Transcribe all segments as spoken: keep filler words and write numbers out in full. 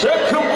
سردار شاہ ہوتا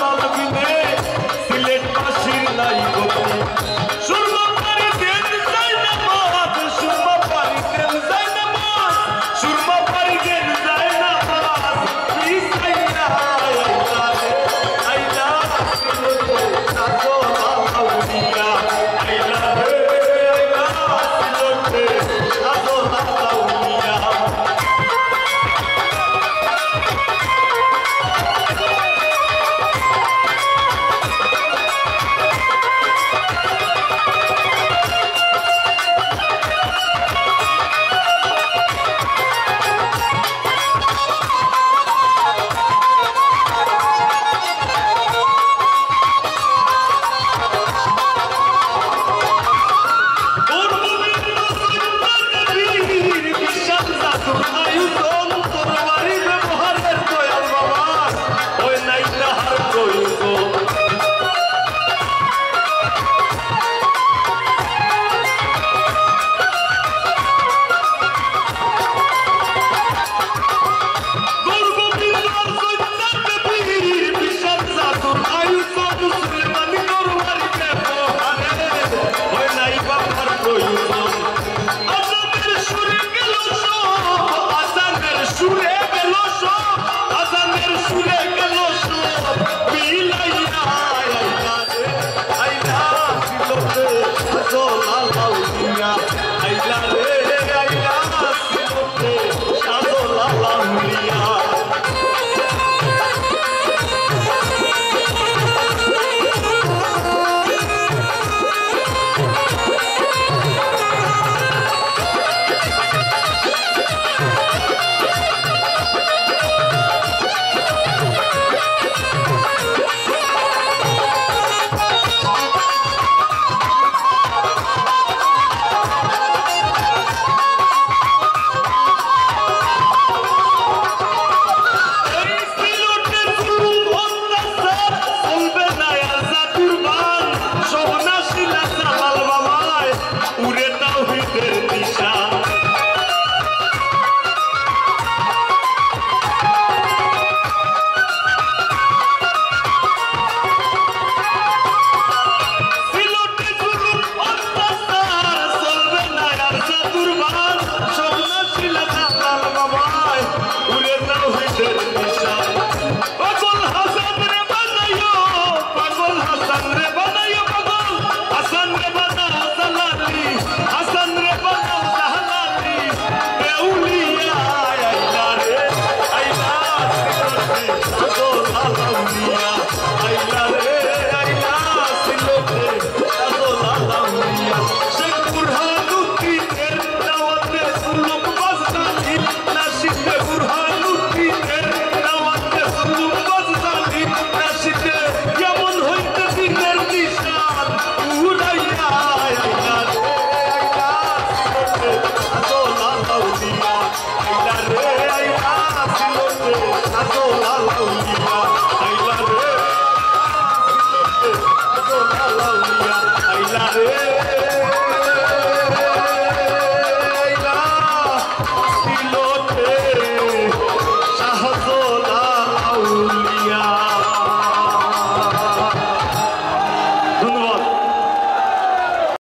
مالبی نے صدر